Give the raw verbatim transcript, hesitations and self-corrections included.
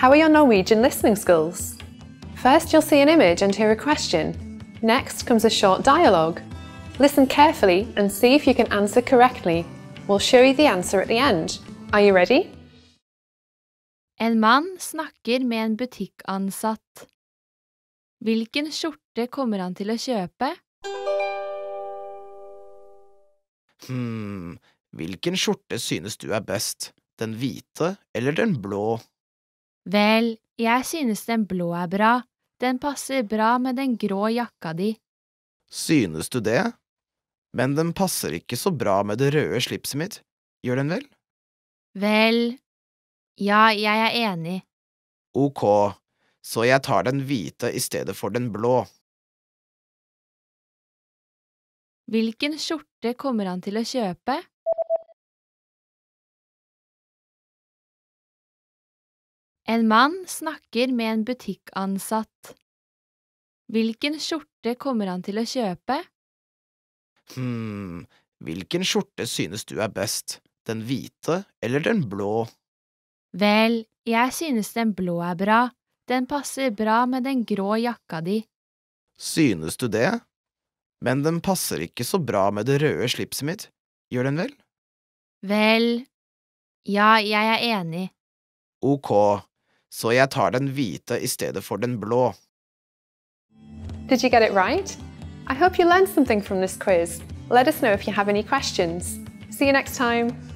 How are your Norwegian listening skills? First you'll see an image and hear a question. Next comes a short dialogue. Listen carefully and see if you can answer correctly. We'll show you the answer at the end. Are you ready? En mann snakker med en butikkansatt. Hvilken skjorte kommer han til å kjøpe? Hmm, hvilken skjorte synes du er best? Den hvite eller den blå? Vel, jeg synes den blå er bra. Den passer bra med den grå jakka di. Synes du det? Men den passer ikke så bra med det røde slipset mitt, gjør den vel? Vel, ja, jeg er enig. Ok, så jeg tar den hvite i stedet for den blå. Hvilken skjorte kommer han til å kjøpe? En mann snakker med en butikkansatt. Hvilken skjorte kommer han til å kjøpe? Hmm, hvilken skjorte synes du er best? Den hvite eller den blå? Vel, jeg synes den blå er bra. Den passer bra med den grå jakka di. Synes du det? Men den passer ikke så bra med det røde slipset mitt, gjør den vel? Vel, ja, jeg er enig. Ok, så jeg tar den hvite i stedet for den blå. Did you get it right? I hope you learned something from this quiz. Let us know if you have any questions. See you next time.